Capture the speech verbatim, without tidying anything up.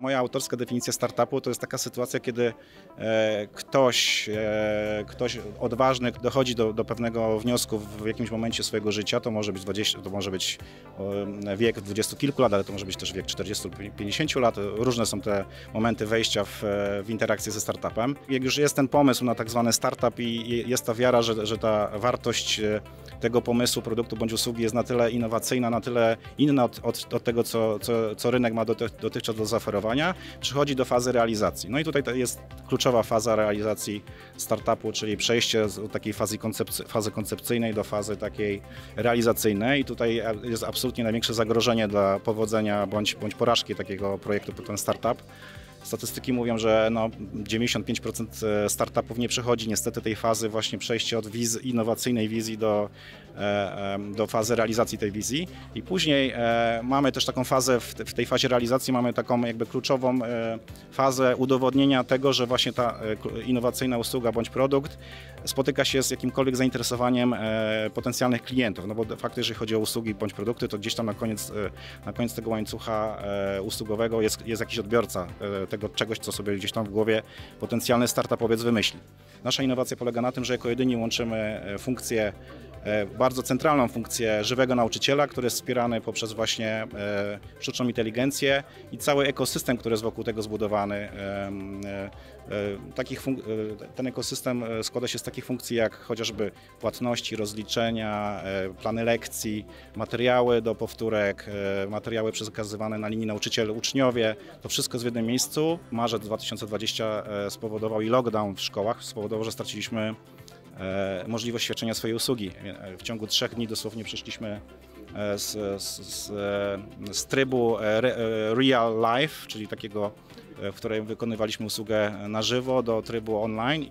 Moja autorska definicja startupu to jest taka sytuacja, kiedy ktoś, ktoś odważny dochodzi do, do pewnego wniosku w jakimś momencie swojego życia. To może być dwadzieścia, to może być wiek dwudziestu kilku lat, ale to może być też wiek czterdziestu pięćdziesięciu lat. Różne są te momenty wejścia w, w interakcję ze startupem. Jak już jest ten pomysł na tak zwany startup i jest ta wiara, że, że ta wartość tego pomysłu, produktu bądź usługi jest na tyle innowacyjna, na tyle inna od, od, od tego, co, co, co rynek ma dotychczas do zaoferowania, przychodzi do fazy realizacji. No i tutaj jest kluczowa faza realizacji startupu, czyli przejście z takiej fazy, koncepcy, fazy koncepcyjnej do fazy takiej realizacyjnej. I tutaj jest absolutnie największe zagrożenie dla powodzenia bądź, bądź porażki takiego projektu, ten startup. Statystyki mówią, że no dziewięćdziesiąt pięć procent startupów nie przechodzi niestety tej fazy właśnie przejścia od wiz, innowacyjnej wizji do, do fazy realizacji tej wizji. I później mamy też taką fazę, w tej fazie realizacji mamy taką jakby kluczową fazę udowodnienia tego, że właśnie ta innowacyjna usługa bądź produkt spotyka się z jakimkolwiek zainteresowaniem potencjalnych klientów. No bo de facto, jeżeli chodzi o usługi bądź produkty, to gdzieś tam na koniec, na koniec tego łańcucha usługowego jest, jest jakiś odbiorca tego czegoś, co sobie gdzieś tam w głowie potencjalny startupowiec wymyśli. Nasza innowacja polega na tym, że jako jedyni łączymy funkcję, bardzo centralną funkcję żywego nauczyciela, który jest wspierany poprzez właśnie sztuczną inteligencję i cały ekosystem, który jest wokół tego zbudowany. Takich ten ekosystem składa się z takich funkcji jak chociażby płatności, rozliczenia, plany lekcji, materiały do powtórek, materiały przekazywane na linii nauczyciel-uczniowie. To wszystko jest w jednym miejscu. Marzec dwa tysiące dwudziesty spowodował i lockdown w szkołach spowodował, że straciliśmy możliwość świadczenia swojej usługi. W ciągu trzech dni dosłownie przeszliśmy z, z, z, z trybu re, real life, czyli takiego, w którym wykonywaliśmy usługę na żywo, do trybu online.